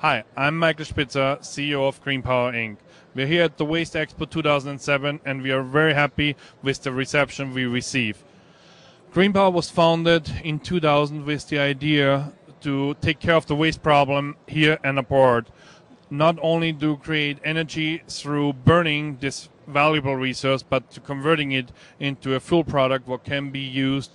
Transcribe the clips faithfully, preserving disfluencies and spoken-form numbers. Hi, I'm Michael Spitzer, C E O of Green Power Incorporated. We're here at the Waste Expo two thousand seven and we are very happy with the reception we receive. Green Power was founded in two thousand with the idea to take care of the waste problem here and abroad. Not only to create energy through burning this valuable resource, but to converting it into a fuel product what can be used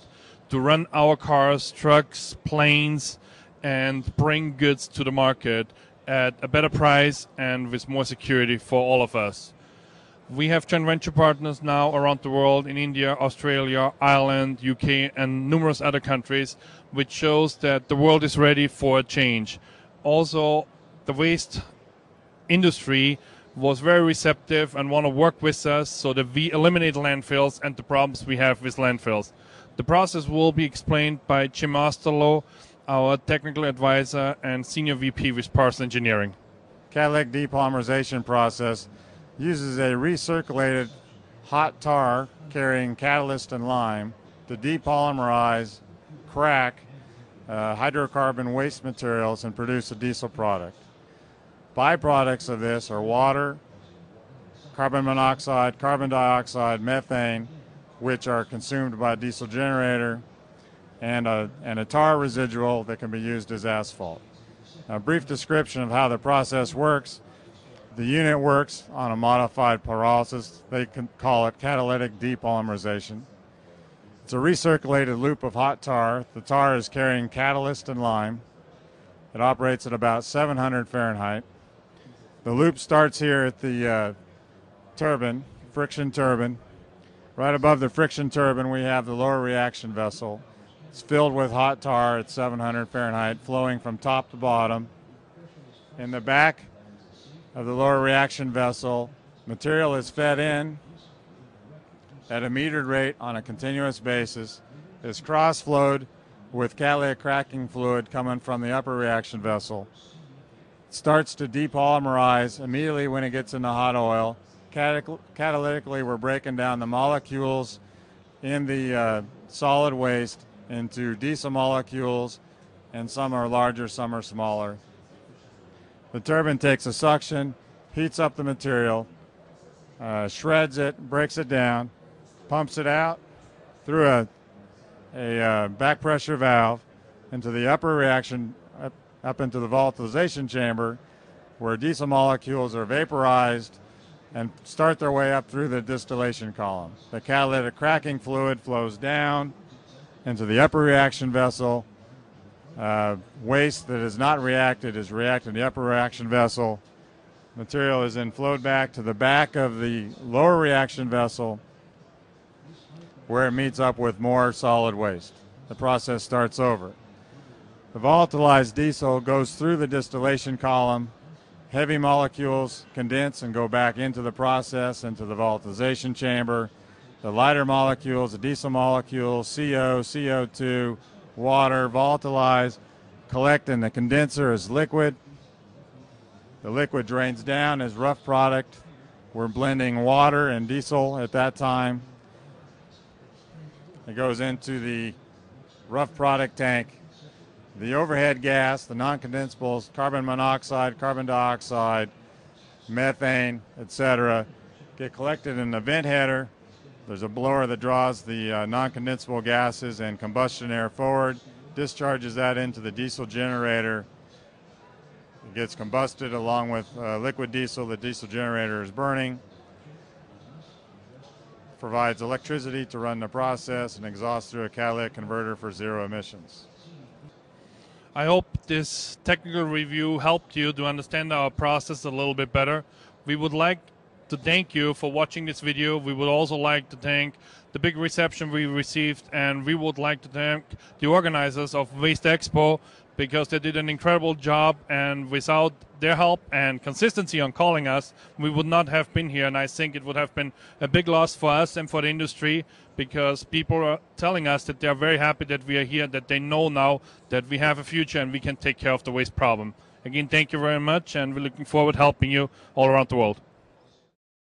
to run our cars, trucks, planes, and bring goods to the market at a better price and with more security for all of us. We have joint venture partners now around the world in India, Australia, Ireland, U K and numerous other countries, which shows that the world is ready for a change. Also, the waste industry was very receptive and want to work with us so that we eliminate landfills and the problems we have with landfills. The process will be explained by Jim Osterlo, our technical advisor and senior V P with Parsons Engineering. Catalytic depolymerization process uses a recirculated hot tar carrying catalyst and lime to depolymerize, crack uh, hydrocarbon waste materials and produce a diesel product. Byproducts of this are water, carbon monoxide, carbon dioxide, methane, which are consumed by a diesel generator, and a, and a tar residual that can be used as asphalt. A brief description of how the process works. The unit works on a modified pyrolysis. They can call it catalytic depolymerization. It's a recirculated loop of hot tar. The tar is carrying catalyst and lime. It operates at about seven hundred Fahrenheit. The loop starts here at the uh, turbine, friction turbine. Right above the friction turbine, we have the lower reaction vessel. It's filled with hot tar at seven hundred Fahrenheit, flowing from top to bottom. In the back of the lower reaction vessel, material is fed in at a metered rate on a continuous basis. It's cross-flowed with catalytic cracking fluid coming from the upper reaction vessel. It starts to depolymerize immediately when it gets into hot oil. Catal- catalytically, we're breaking down the molecules in the uh, solid waste into diesel molecules, and some are larger, some are smaller. The turbine takes a suction, heats up the material, uh, shreds it, breaks it down, pumps it out through a, a uh, back pressure valve into the upper reaction, up, up into the volatilization chamber, where diesel molecules are vaporized and start their way up through the distillation column. The catalytic cracking fluid flows down into the upper reaction vessel. Uh, waste that is not reacted is reacted in the upper reaction vessel. Material is then flowed back to the back of the lower reaction vessel, where it meets up with more solid waste. The process starts over. The volatilized diesel goes through the distillation column. Heavy molecules condense and go back into the process, into the volatilization chamber. The lighter molecules, the diesel molecules, C O, C O two, water, volatilize, collect in the condenser as liquid. The liquid drains down as rough product. We're blending water and diesel at that time. It goes into the rough product tank. The overhead gas, the non-condensables, carbon monoxide, carbon dioxide, methane, et cetera, get collected in the vent header. There's a blower that draws the uh, non-condensable gases and combustion air forward, discharges that into the diesel generator. It gets combusted along with uh, liquid diesel the diesel generator is burning. Provides electricity to run the process and exhausts through a catalytic converter for zero emissions. I hope this technical review helped you to understand our process a little bit better. We would like to thank you for watching this video. We would also like to thank the big reception we received, and we would like to thank the organizers of Waste Expo, because they did an incredible job, and without their help and consistency on calling us, we would not have been here. And I think it would have been a big loss for us and for the industry, because people are telling us that they are very happy that we are here, that they know now that we have a future and we can take care of the waste problem. Again, thank you very much, and we're looking forward to helping you all around the world.